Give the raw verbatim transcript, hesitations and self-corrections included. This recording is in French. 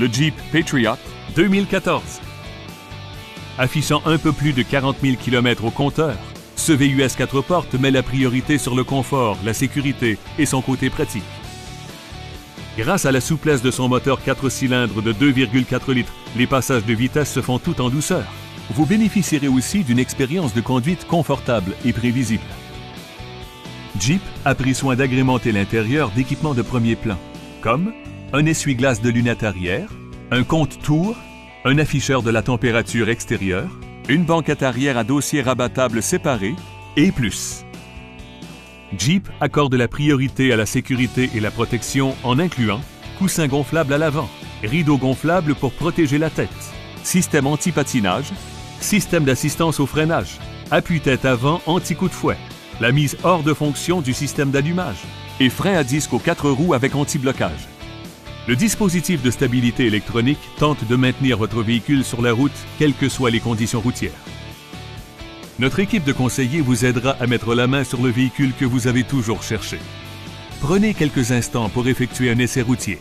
le Jeep Patriot deux mille quatorze. Affichant un peu plus de quarante mille kilomètres au compteur, ce V U S quatre portes met la priorité sur le confort, la sécurité et son côté pratique. Grâce à la souplesse de son moteur quatre cylindres de deux virgule quatre litres, les passages de vitesse se font tout en douceur. Vous bénéficierez aussi d'une expérience de conduite confortable et prévisible. Jeep a pris soin d'agrémenter l'intérieur d'équipements de premier plan, comme un essuie-glace de lunettes arrière, un compte-tours, un afficheur de la température extérieure, une banquette arrière à dossier rabattable séparé et plus. Jeep accorde la priorité à la sécurité et la protection en incluant coussin gonflable à l'avant, rideau gonflable pour protéger la tête, système anti-patinage, système d'assistance au freinage, appuie-tête avant anti-coup de fouet, la mise hors de fonction du système d'allumage et frein à disque aux quatre roues avec anti-blocage. Le dispositif de stabilité électronique tente de maintenir votre véhicule sur la route, quelles que soient les conditions routières. Notre équipe de conseillers vous aidera à mettre la main sur le véhicule que vous avez toujours cherché. Prenez quelques instants pour effectuer un essai routier.